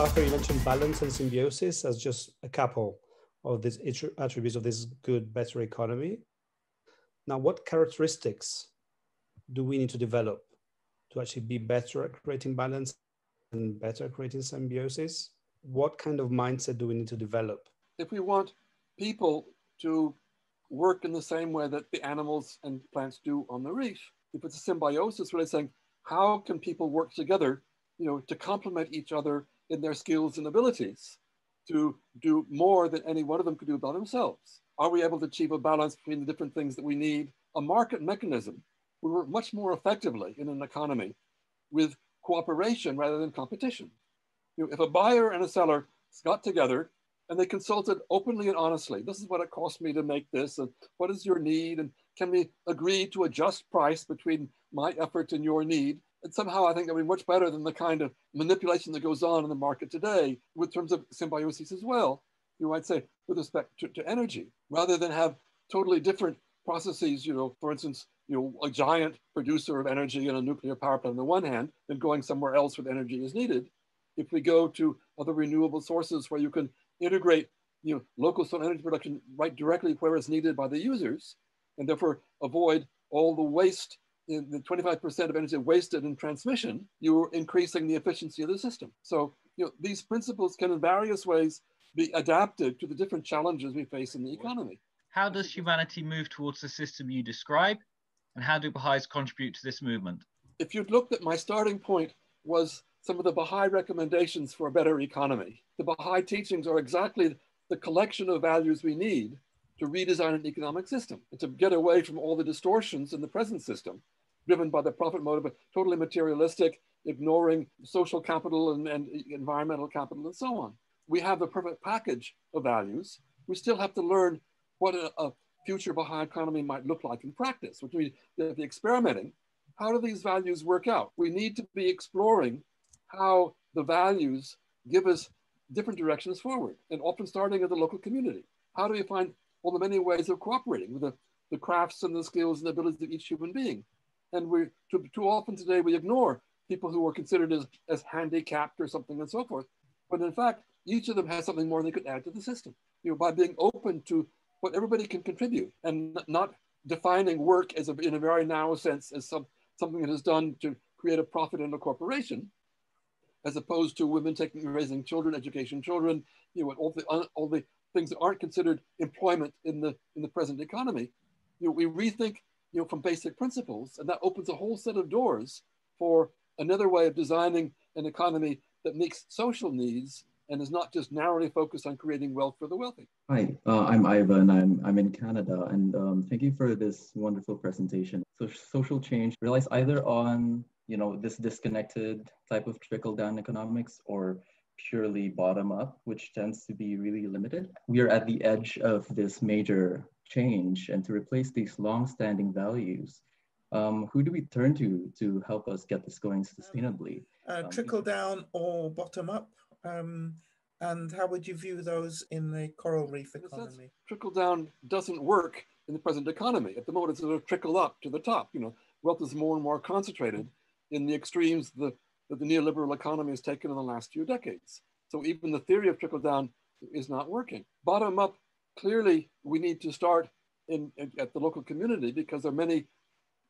Arthur, you mentioned balance and symbiosis as just a couple of these attributes of this good, better economy. Now, what characteristics do we need to develop to actually be better at creating balance and better at creating symbiosis? What kind of mindset do we need to develop? If we want people to work in the same way that the animals and plants do on the reef, if it's a symbiosis, we're saying, how can people work together, you know, to complement each other in their skills and abilities to do more than any one of them could do by themselves? Are we able to achieve a balance between the different things that we need? A market mechanism. We work much more effectively in an economy with cooperation rather than competition. You know, if a buyer and a seller got together and they consulted openly and honestly, this is what it cost me to make this, and what is your need, and can we agree to a just price between my effort and your need? And somehow I think that would be much better than the kind of manipulation that goes on in the market today with terms of symbiosis as well, you might say, with respect to energy, rather than have totally different processes, you know, for instance, you know, a giant producer of energy in a nuclear power plant on the one hand, and going somewhere else where energy is needed. If we go to other renewable sources where you can integrate, you know, local solar energy production right directly where it's needed by the users, and therefore avoid all the waste, in the 25% of energy wasted in transmission, you're increasing the efficiency of the system. So, you know, these principles can in various ways be adapted to the different challenges we face in the economy. How does humanity move towards the system you describe? And how do Baha'is contribute to this movement? If you'd looked at my starting point was some of the Baha'i recommendations for a better economy. The Baha'i teachings are exactly the collection of values we need to redesign an economic system and to get away from all the distortions in the present system, driven by the profit motive, totally materialistic, ignoring social capital and environmental capital and so on. We have the perfect package of values. We still have to learn what a future Baha'i economy might look like in practice, which means the experimenting. How do these values work out? We need to be exploring how the values give us different directions forward, and often starting at the local community. How do we find all the many ways of cooperating with the crafts and the skills and the abilities of each human being? And we too often today, we ignore people who are considered as handicapped or something and so forth. But in fact, each of them has something more they could add to the system, you know, by being open to what everybody can contribute and not defining work as in a very narrow sense as something that is done to create a profit in a corporation, as opposed to women raising children, education children, you know, and all the things that aren't considered employment in the present economy. You know, we rethink, you know, from basic principles, and that opens a whole set of doors for another way of designing an economy that meets social needs and is not just narrowly focused on creating wealth for the wealthy. Hi, I'm Ivan, I'm in Canada, and thank you for this wonderful presentation. So social change relies either on, you know, this disconnected type of trickle-down economics or purely bottom-up, which tends to be really limited. We are at the edge of this major change, and to replace these long-standing values, who do we turn to help us get this going sustainably? Trickle-down or bottom-up? And how would you view those in the coral reef economy? Trickle-down doesn't work in the present economy. At the moment, it's sort of trickle-up to the top. You know, wealth is more and more concentrated in the extremes that the neoliberal economy has taken in the last few decades. So even the theory of trickle-down is not working. Bottom-up, clearly, we need to start at the local community, because there are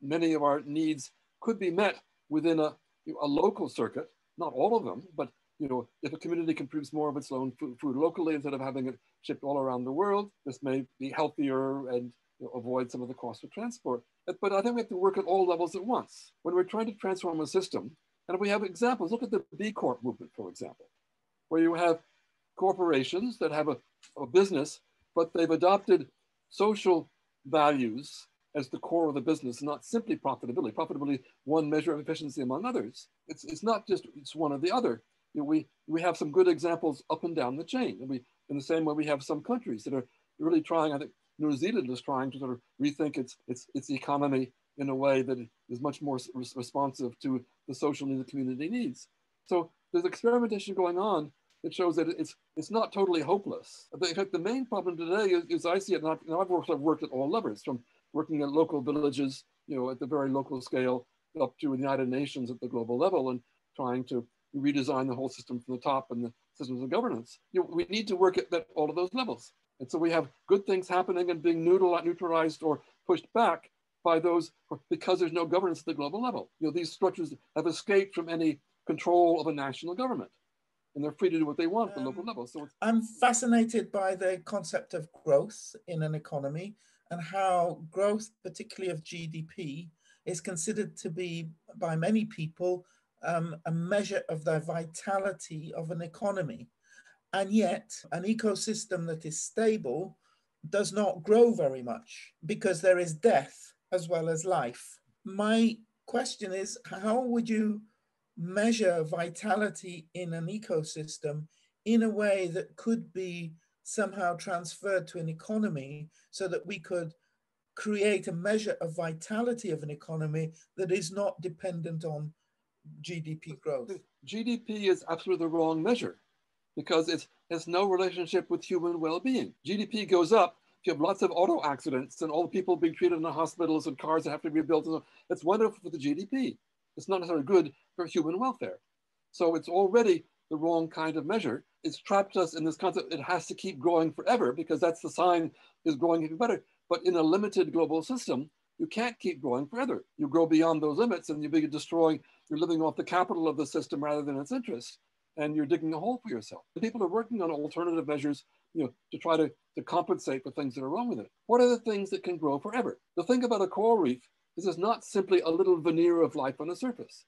many of our needs could be met within a local circuit, not all of them, but you know, if a community can produce more of its own food locally instead of having it shipped all around the world, this may be healthier and, you know, avoid some of the cost of transport. But I think we have to work at all levels at once. When we're trying to transform a system, and if we have examples, look at the B Corp movement, for example, where you have corporations that have a business, but they've adopted social values as the core of the business, not simply profitability. Profitability, one measure of efficiency among others. It's not just it's one or the other. You know, we have some good examples up and down the chain. And in the same way, we have some countries that are really trying, I think New Zealand is trying to sort of rethink its economy in a way that is much more responsive to the social and the community needs. So there's experimentation going on that shows that it's not totally hopeless. But in fact, the main problem today is I see it, and I've worked at all levels, from working at local villages, you know, at the very local scale, up to the United Nations at the global level, and trying to you redesign the whole system from the top and the systems of governance. You know, we need to work at all of those levels. And so we have good things happening and being neutralized or pushed back by those, because there's no governance at the global level. You know, these structures have escaped from any control of a national government, and they're free to do what they want at the local level. So I'm fascinated by the concept of growth in an economy and how growth, particularly of GDP, is considered to be, by many people, a measure of the vitality of an economy. And yet, an ecosystem that is stable does not grow very much because there is death as well as life. My question is, how would you measure vitality in an ecosystem in a way that could be somehow transferred to an economy so that we could create a measure of vitality of an economy that is not dependent on GDP growth? GDP is absolutely the wrong measure because it has no relationship with human well-being. GDP goes up if you have lots of auto accidents and all the people being treated in the hospitals and cars that have to be rebuilt. It's wonderful for the GDP. It's not necessarily good for human welfare. So it's already the wrong kind of measure. It's trapped us in this concept. It has to keep growing forever because that's the sign is growing even better. But in a limited global system, you can't keep growing forever. You grow beyond those limits and you begin destroying, you're living off the capital of the system rather than its interests. And you're digging a hole for yourself. People are working on alternative measures, you know, to try to compensate for things that are wrong with it. What are the things that can grow forever? The thing about a coral reef is it's not simply a little veneer of life on the surface.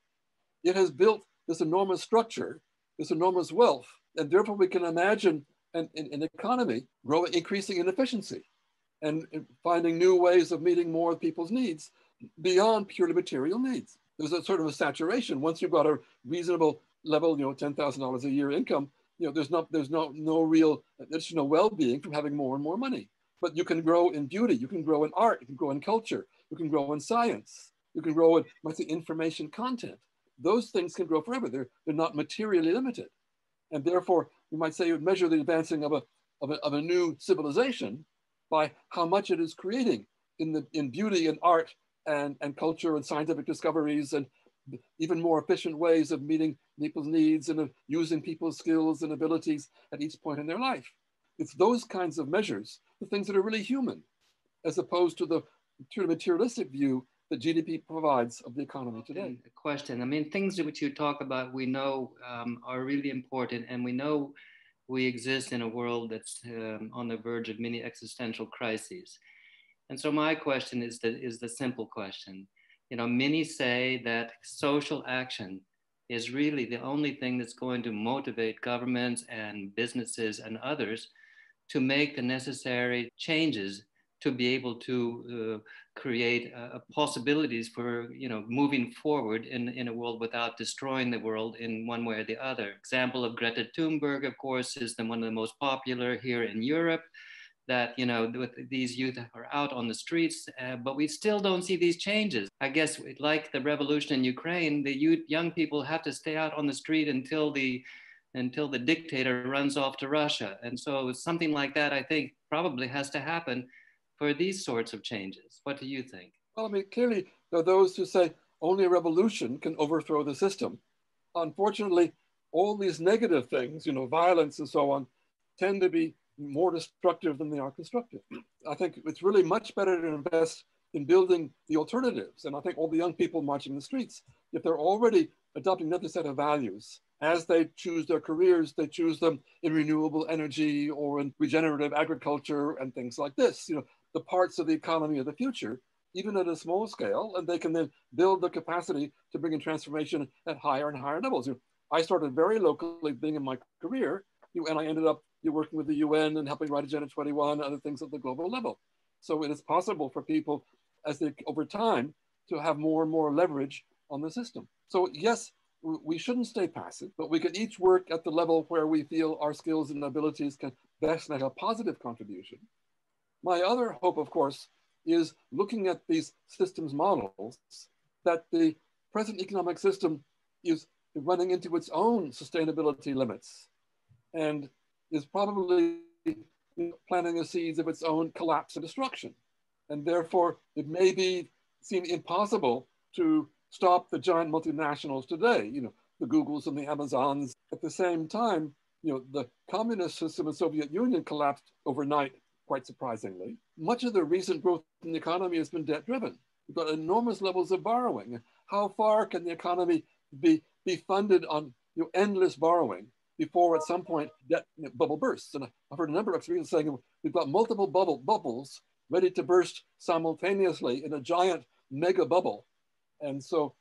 It has built this enormous structure, this enormous wealth, and therefore we can imagine an economy growing, increasing in efficiency and finding new ways of meeting more of people's needs beyond purely material needs. There's a sort of a saturation. Once you've got a reasonable level, you know, $10,000 a year income, you know, there's no real additional well-being from having more and more money. But you can grow in beauty, you can grow in art, you can grow in culture, you can grow in science, you can grow in information content. Those things can grow forever. They're not materially limited. And therefore, you might say you would measure the advancing of a new civilization by how much it is creating in beauty and art and culture and scientific discoveries and even more efficient ways of meeting people's needs and of using people's skills and abilities at each point in their life. It's those kinds of measures, the things that are really human, as opposed to the materialistic view that GDP provides of the economy today. A question. I mean, things which you talk about, we know are really important, and we know we exist in a world that's on the verge of many existential crises. And so my question is the simple question. You know, many say that social action is really the only thing that's going to motivate governments and businesses and others to make the necessary changes to be able to create possibilities for, you know, moving forward in a world without destroying the world in one way or the other. Example of Greta Thunberg, of course, is one of the most popular here in Europe, that, you know, these youth are out on the streets, but we still don't see these changes. I guess like the revolution in Ukraine, the young people have to stay out on the street until the dictator runs off to Russia. And so something like that, I think, probably has to happen for these sorts of changes. What do you think? Well, I mean, clearly there are those who say only a revolution can overthrow the system. Unfortunately, all these negative things, you know, violence and so on, tend to be more destructive than they are constructive. I think it's really much better to invest in building the alternatives. And I think all the young people marching in the streets, if they're already adopting another set of values, as they choose their careers, they choose them in renewable energy or in regenerative agriculture and things like this, you know, the parts of the economy of the future, even at a small scale, and they can then build the capacity to bring in transformation at higher and higher levels. You know, I started very locally being in my career, and I ended up working with the UN and helping write Agenda 21, other things at the global level. So it is possible for people, as they over time, to have more and more leverage on the system. So yes, we shouldn't stay passive, but we could each work at the level where we feel our skills and abilities can best make a positive contribution. My other hope, of course, is looking at these systems models that the present economic system is running into its own sustainability limits and is probably planting the seeds of its own collapse and destruction. And therefore, it may seem impossible to stop the giant multinationals today. You know, the Googles and the Amazons. At the same time, you know, the communist system in the Soviet Union collapsed overnight, quite surprisingly. Much of the recent growth in the economy has been debt-driven. We've got enormous levels of borrowing. How far can the economy be funded on endless borrowing before at some point debt bubble bursts? And I've heard a number of experts saying we've got multiple bubbles ready to burst simultaneously in a giant mega bubble. And so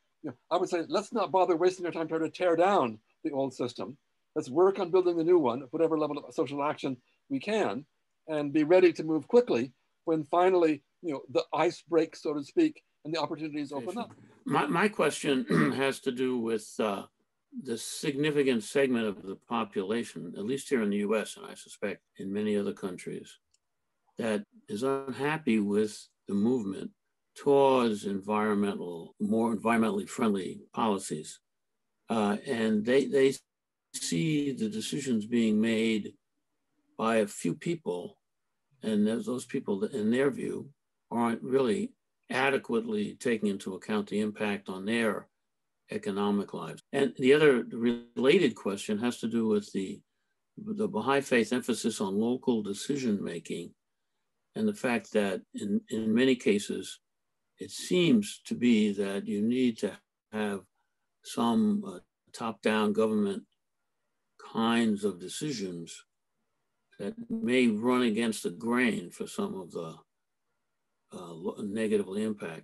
I would say, let's not bother wasting our time trying to tear down the old system. Let's work on building the new one at whatever level of social action we can, and be ready to move quickly when finally the ice breaks, so to speak, and the opportunities open up. My question has to do with the significant segment of the population, at least here in the US, and I suspect in many other countries, that is unhappy with the movement towards more environmentally friendly policies. And they see the decisions being made by a few people, and those people, in their view, aren't really adequately taking into account the impact on their economic lives. And the other related question has to do with the Baha'i faith emphasis on local decision-making, and the fact that in many cases, it seems to be that you need to have some top-down government kinds of decisions that may run against the grain for some of the negatively impact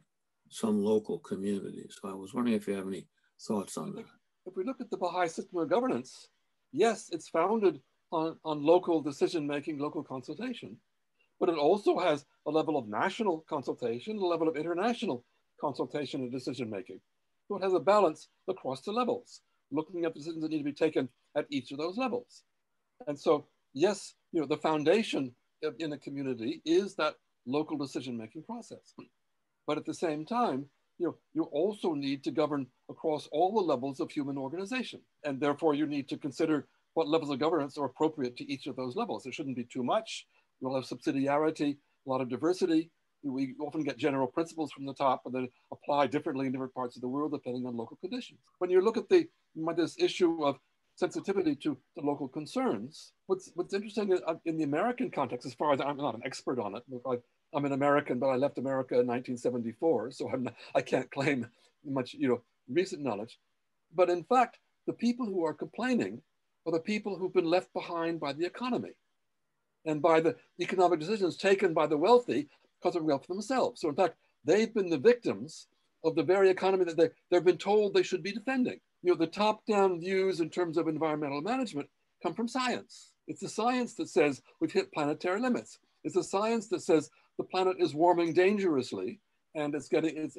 some local communities. So I was wondering if you have any thoughts on that. If we look at the Baha'i system of governance, yes, it's founded on local decision-making, local consultation, but it also has a level of national consultation, a level of international consultation and decision-making. So it has a balance across the levels, looking at decisions that need to be taken at each of those levels. And so, yes, the foundation in a community is that local decision-making process. But at the same time, you also need to govern across all the levels of human organization. And therefore you need to consider what levels of governance are appropriate to each of those levels. It shouldn't be too much. You'll have subsidiarity, a lot of diversity. We often get general principles from the top and then apply differently in different parts of the world depending on local conditions. When you look at this issue of sensitivity to the local concerns, what's interesting is, in the American context, as far as I'm not an expert on it, I'm an American, but I left America in 1974, so I can't claim much recent knowledge. But in fact, the people who are complaining are the people who've been left behind by the economy and by the economic decisions taken by the wealthy, causing wealth for themselves. So in fact, they've been the victims of the very economy that they've been told they should be defending. The top-down views in terms of environmental management come from science. It's the science that says we've hit planetary limits. It's the science that says the planet is warming dangerously and it's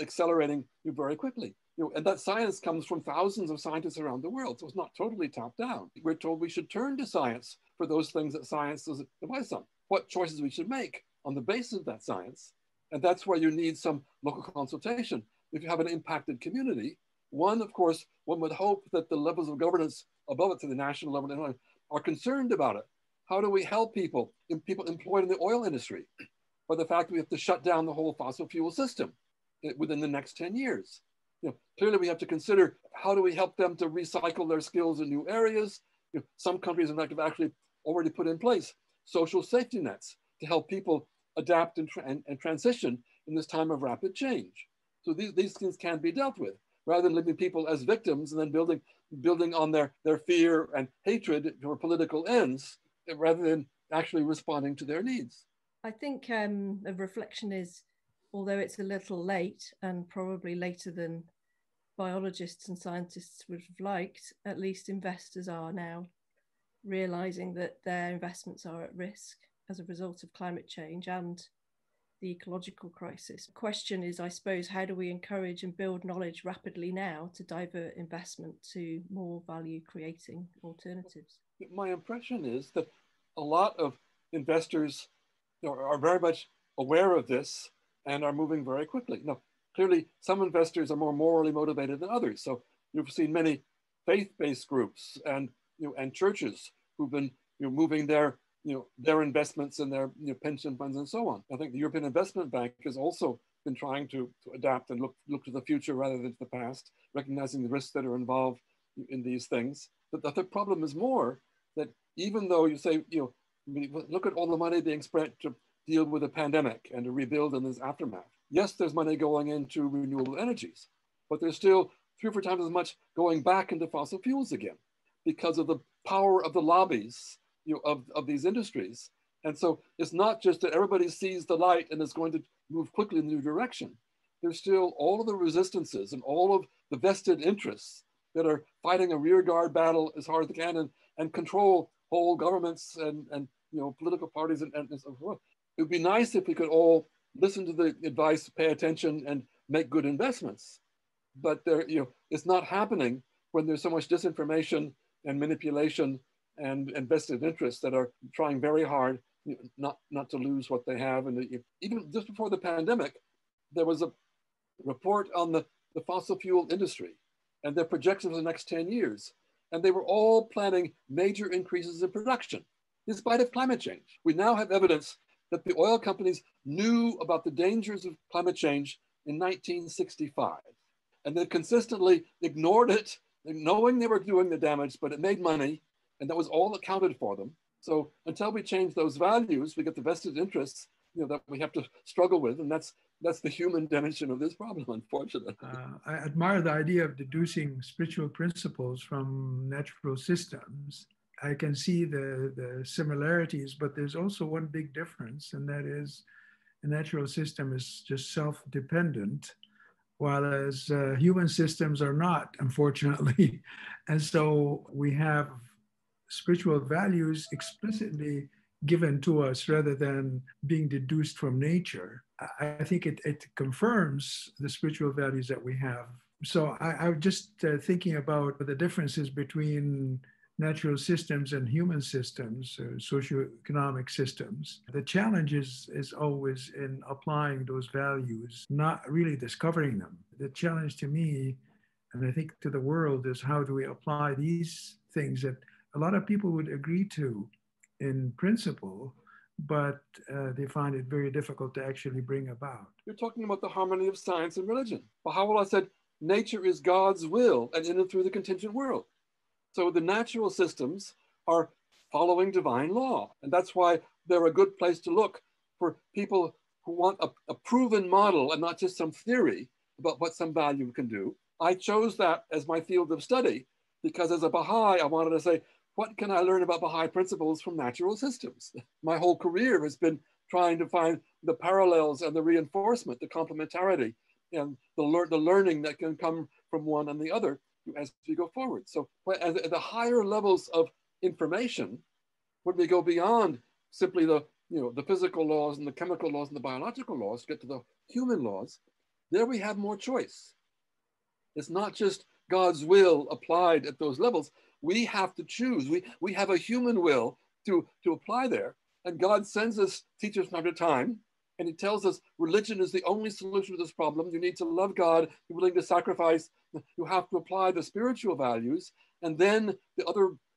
accelerating very quickly. And that science comes from thousands of scientists around the world, so it's not totally top-down. We're told we should turn to science for those things that science doesn't advise on, what choices we should make on the basis of that science. And that's where you need some local consultation. If you have an impacted community, one would hope that the levels of governance above it to the national level are concerned about it. How do we help people employed in the oil industry by the fact that we have to shut down the whole fossil fuel system within the next 10 years? Clearly we have to consider, how do we help them to recycle their skills in new areas? Some countries in fact have actually already put in place social safety nets to help people adapt and transition in this time of rapid change. So these things can be dealt with, rather than leaving people as victims and then building on their fear and hatred for political ends, rather than actually responding to their needs. I think a reflection is, although it's a little late and probably later than biologists and scientists would have liked, at least investors are now realizing that their investments are at risk as a result of climate change and the ecological crisis. The question is, I suppose, how do we encourage and build knowledge rapidly now to divert investment to more value-creating alternatives? My impression is that a lot of investors are very much aware of this and are moving very quickly. Now, clearly, some investors are more morally motivated than others. So you've seen many faith-based groups and churches who've been moving their investments and their pension funds and so on. I think the European Investment Bank has also been trying to adapt and look to the future rather than to the past, recognizing the risks that are involved in these things. But the problem is more that even though you say, you know, look at all the money being spent to deal with the pandemic and to rebuild in this aftermath. Yes, there's money going into renewable energies, but there's still 3 or 4 times as much going back into fossil fuels again because of the power of the lobbies, you know, of these industries. And so it's not just that everybody sees the light and is going to move quickly in the new direction. There's still all of the resistances and all of the vested interests that are fighting a rearguard battle as hard as they can and control whole governments and you know, political parties and so forth. It would be nice if we could all listen to the advice, pay attention, and make good investments. But there, you know, it's not happening when there's so much disinformation and manipulation and vested interests that are trying very hard not to lose what they have. And even just before the pandemic, there was a report on the fossil fuel industry and their projections for the next 10 years. And they were all planning major increases in production in spite of climate change. We now have evidence that the oil companies knew about the dangers of climate change in 1965. And they consistently ignored it, knowing they were doing the damage, but it made money. And that was all accounted for them. So until we change those values, we get the vested interests, you know, that we have to struggle with. And that's the human dimension of this problem, unfortunately. I admire the idea of deducing spiritual principles from natural systems. I can see the similarities, but there's also one big difference, and that is the natural system is just self-dependent, while as human systems are not, unfortunately. And so we have spiritual values explicitly given to us rather than being deduced from nature. I think it confirms the spiritual values that we have. So I'm just thinking about the differences between natural systems and human systems, socioeconomic systems. The challenge is always in applying those values, not really discovering them. The challenge to me, and I think to the world, is how do we apply these things that a lot of people would agree to in principle, but they find it very difficult to actually bring about. You're talking about the harmony of science and religion. Baha'u'llah said, nature is God's will and in and through the contingent world. So the natural systems are following divine law. And that's why they're a good place to look for people who want a proven model and not just some theory about what some value can do. I chose that as my field of study because as a Baha'i, I wanted to say, what can I learn about Baha'i principles from natural systems? My whole career has been trying to find the parallels and the reinforcement, the complementarity, and the learning that can come from one and the other as we go forward. So at the higher levels of information, when we go beyond simply the physical laws and the chemical laws and the biological laws, get to the human laws, there we have more choice. It's not just God's will applied at those levels. We have to choose. We have a human will to apply there. And God sends us teachers from time to time. And he tells us religion is the only solution to this problem. You need to love God. You're willing to sacrifice. You have to apply the spiritual values. And then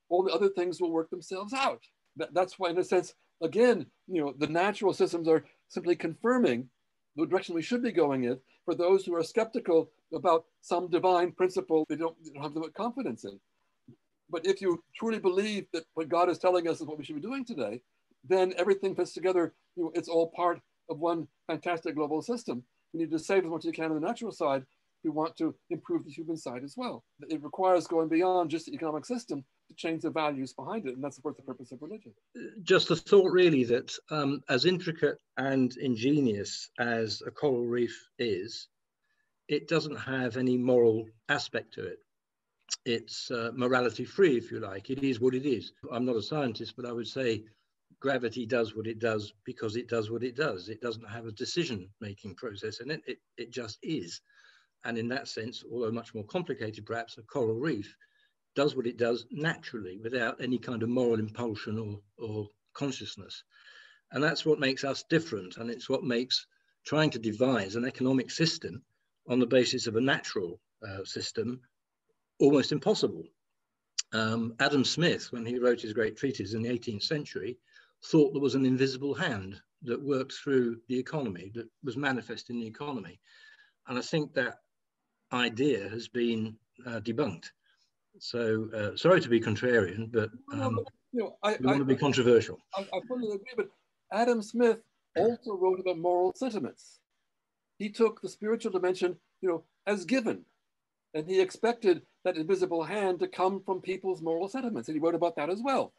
all the other things will work themselves out. That's why, in a sense, again, you know, the natural systems are simply confirming the direction we should be going in for those who are skeptical about some divine principle they don't have the confidence in. But if you truly believe that what God is telling us is what we should be doing today, then everything fits together. You know, it's all part of one fantastic global system. We need to save as much as we can on the natural side. We want to improve the human side as well. It requires going beyond just the economic system to change the values behind it. And that's, of course, the purpose of religion. Just the thought, really, that as intricate and ingenious as a coral reef is, it doesn't have any moral aspect to it. It's morality free, if you like. It is what it is. I'm not a scientist, but I would say gravity does what it does because it does what it does. It doesn't have a decision-making process in it. It just is. And in that sense, although much more complicated, perhaps, a coral reef does what it does naturally without any kind of moral impulsion or consciousness. And that's what makes us different. And it's what makes trying to devise an economic system on the basis of a natural system almost impossible. Adam Smith, when he wrote his great treatise in the 18th century, thought there was an invisible hand that worked through the economy, that was manifest in the economy. And I think that idea has been debunked So sorry to be contrarian, but I want to be controversial. I fully agree, but Adam Smith also wrote about moral sentiments. He took the spiritual dimension, as given, and he expected that invisible hand to come from people's moral sentiments, and he wrote about that as well.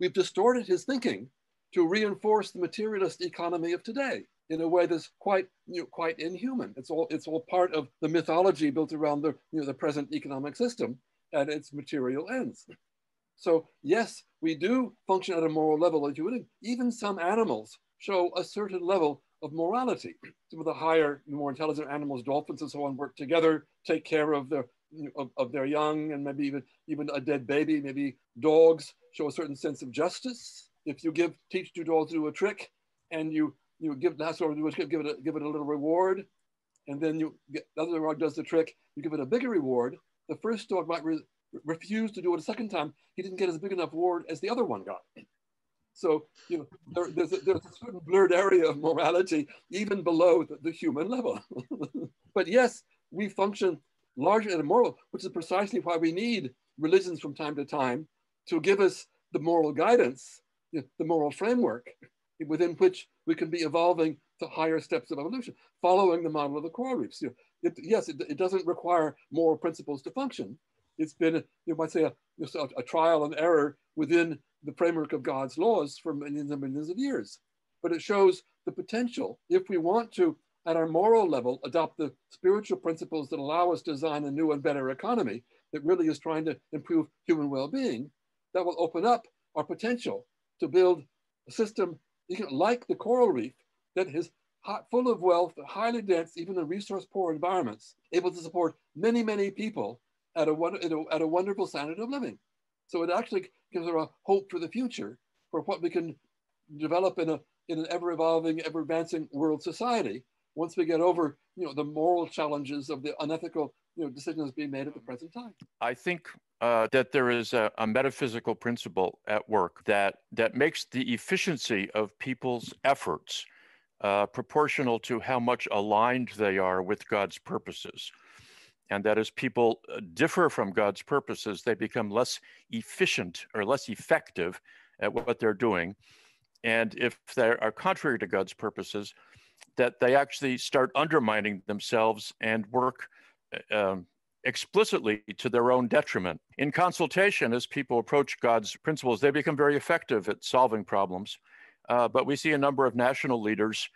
We've distorted his thinking to reinforce the materialist economy of today in a way that's quite, quite inhuman. It's all part of the mythology built around the, the present economic system and its material ends. So yes, we do function at a moral level. Even some animals show a certain level of morality. Some of the higher, more intelligent animals, dolphins and so on, work together, take care of their young, and maybe even a dead baby. Maybe dogs show a certain sense of justice. If you teach two dogs to do a trick, and you give it a little reward, and then the other dog does the trick, you give it a bigger reward. The first dog might refuse to do it a second time. He didn't get as big enough reward as the other one got. So there's a certain blurred area of morality even below the human level. But yes, we function largely at a moral, which is precisely why we need religions from time to time to give us the moral guidance, the moral framework within which we can be evolving to higher steps of evolution, following the model of the coral reefs. It doesn't require moral principles to function. It's been, you might say, a trial and error within the framework of God's laws for millions and millions of years. But it shows the potential, if we want to, at our moral level, adopt the spiritual principles that allow us to design a new and better economy that really is trying to improve human well-being, that will open up our potential to build a system like the coral reef that is full of wealth, highly dense, even in resource-poor environments, able to support many, many people at a wonderful standard of living. So it actually gives us a hope for the future, for what we can develop in an ever-evolving, ever-advancing world society once we get over the moral challenges of the unethical decisions being made at the present time. I think that there is a metaphysical principle at work that makes the efficiency of people's efforts proportional to how much aligned they are with God's purposes. And that as people differ from God's purposes, they become less efficient or less effective at what they're doing. And if they are contrary to God's purposes, that they actually start undermining themselves and work explicitly to their own detriment. In consultation, as people approach God's principles, they become very effective at solving problems. But we see a number of national leaders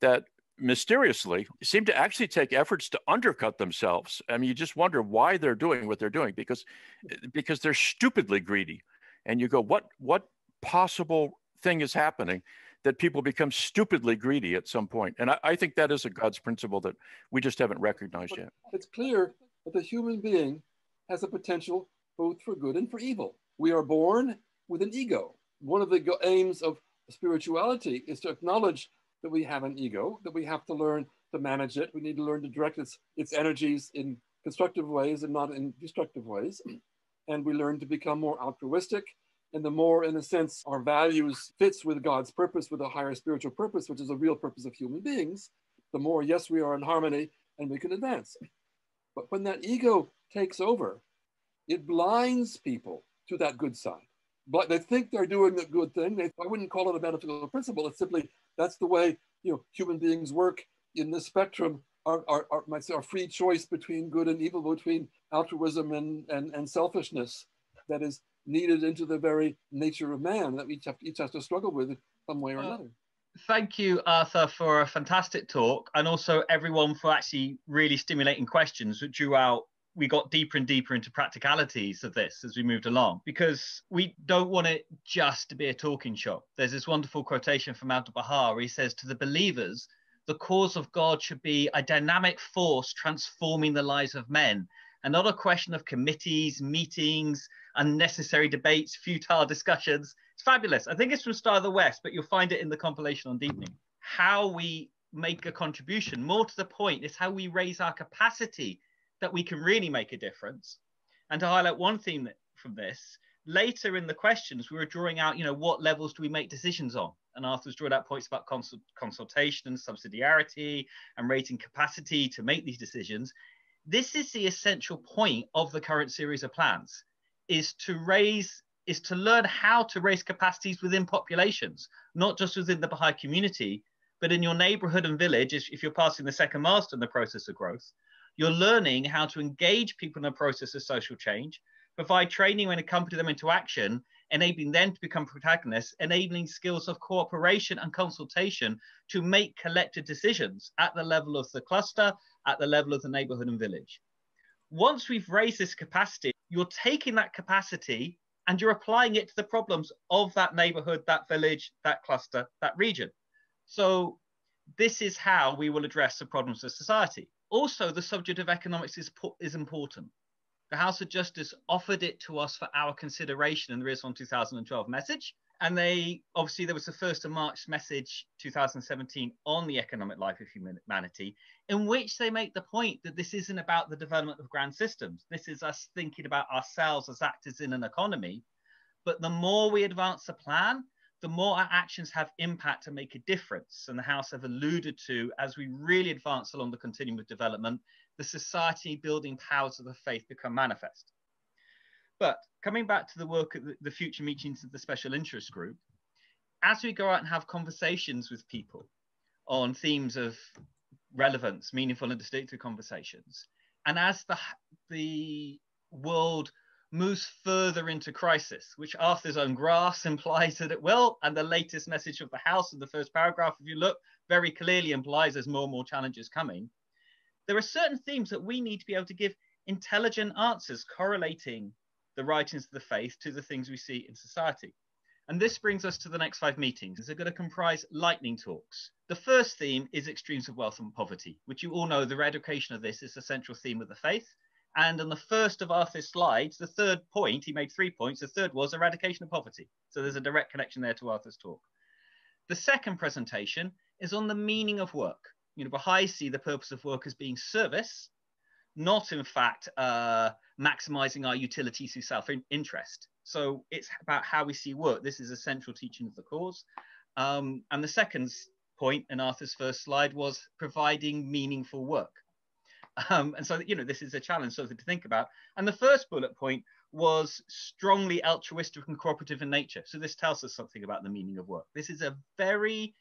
that mysteriously seem to actually take efforts to undercut themselves. I mean, you just wonder why they're doing what they're doing, because they're stupidly greedy. And you go, what possible thing is happening that people become stupidly greedy at some point? And I think that is a God's principle that we just haven't recognized yet. It's clear that the human being has a potential both for good and for evil. We are born with an ego. One of the aims of spirituality is to acknowledge that we have an ego, that we have to learn to manage it. We need to learn to direct its energies in constructive ways and not in destructive ways. And we learn to become more altruistic. And the more, in a sense, our values fits with God's purpose, with a higher spiritual purpose, which is the real purpose of human beings, the more, yes, we are in harmony and we can advance. But when that ego takes over, it blinds people to that good side. But they think they're doing the good thing. I wouldn't call it a metaphysical principle. It's simply, that's the way human beings work in this spectrum, our free choice between good and evil, between altruism and selfishness that is needed into the very nature of man that each has to struggle with some way or another. Thank you, Arthur, for a fantastic talk, and also everyone for actually really stimulating questions which drew out. We got deeper and deeper into practicalities of this as we moved along, because we don't want it just to be a talking shop. There's this wonderful quotation from Abdu'l-Bahá where he says, to the believers, the cause of God should be a dynamic force transforming the lives of men, and not a question of committees, meetings, unnecessary debates, futile discussions. It's fabulous. I think it's from Star of the West, but you'll find it in the compilation on deepening. How we make a contribution, more to the point, is how we raise our capacity that we can really make a difference. And to highlight one theme from this, later in the questions, we were drawing out, what levels do we make decisions on? And Arthur's drawn out points about consultation and subsidiarity and rating capacity to make these decisions. This is the essential point of the current series of plans. is to learn how to raise capacities within populations, not just within the Baha'i community, but in your neighborhood and village. If you're passing the second master in the process of growth, you're learning how to engage people in the process of social change, provide training and accompany them into action, enabling them to become protagonists, enabling skills of cooperation and consultation to make collective decisions at the level of the cluster, at the level of the neighborhood and village. Once we've raised this capacity, you're taking that capacity and you're applying it to the problems of that neighborhood, that village, that cluster, that region. So this is how we will address the problems of society. Also, the subject of economics is important. The House of Justice offered it to us for our consideration in the Ridvan 2012 message. And they, obviously, there was the 1st of March message 2017 on the economic life of humanity, in which they make the point that this isn't about the development of grand systems. This is us thinking about ourselves as actors in an economy. But the more we advance the plan, the more our actions have impact and make a difference. And the House have alluded to, as we really advance along the continuum of development, the society-building powers of the faith become manifest. But coming back to the work at the future meetings of the special interest group, as we go out and have conversations with people on themes of relevance, meaningful and distinctive conversations, and as the world moves further into crisis, which Arthur's own graphs implies that it will, and the latest message of the House in the first paragraph, if you look, very clearly implies there's more and more challenges coming. There are certain themes that we need to be able to give intelligent answers correlating the writings of the faith to the things we see in society. And this brings us to the next 5 meetings. They're going to comprise lightning talks. The first theme is extremes of wealth and poverty, which you all know the eradication of this is the central theme of the faith. And on the first of Arthur's slides, the third point, he made 3 points, the third was eradication of poverty. So there's a direct connection there to Arthur's talk. The second presentation is on the meaning of work. You know, Baha'is see the purpose of work as being service, not in fact maximizing our utility through self-interest. So it's about how we see work. This is a central teaching of the cause. And the second point in Arthur's first slide was providing meaningful work. And so, you know, this is a challenge, something to think about. And the first bullet point was strongly altruistic and cooperative in nature. So this tells us something about the meaning of work. This is a very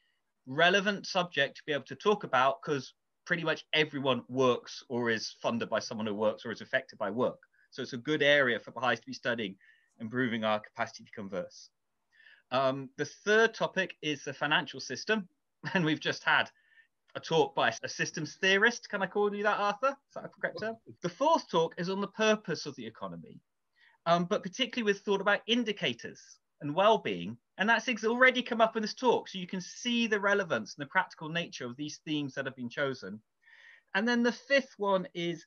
relevant subject to be able to talk about because pretty much everyone works or is funded by someone who works or is affected by work. So it's a good area for Baha'is to be studying, improving our capacity to converse. The third topic is the financial system. And we've just had a talk by a systems theorist. Can I call you that, Arthur? Is that a correct term? The fourth talk is on the purpose of the economy, but particularly with thought about indicators and well-being. And that's already come up in this talk. So you can see the relevance and the practical nature of these themes that have been chosen. And then the fifth one is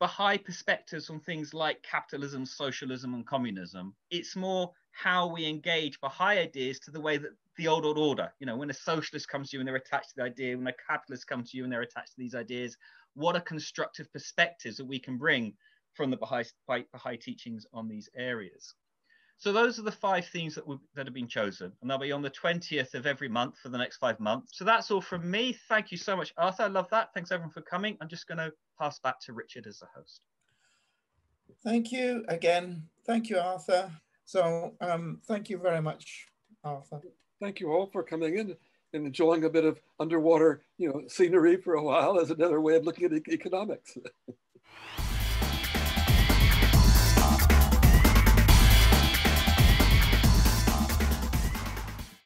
Baha'i perspectives on things like capitalism, socialism, and communism. It's more how we engage Baha'i ideas to the way that the old world order, you know, when a socialist comes to you and they're attached to the idea, when a capitalist comes to you and they're attached to these ideas, what are constructive perspectives that we can bring from the Baha'i teachings on these areas? So those are the 5 themes that have been chosen, and they'll be on the 20th of every month for the next 5 months. So that's all from me. Thank you so much, Arthur. I love that. Thanks everyone for coming. I'm just going to pass back to Richard as the host. Thank you again. Thank you, Arthur. So thank you very much, Arthur. Thank you all for coming in and enjoying a bit of underwater, you know, scenery for a while as another way of looking at economics.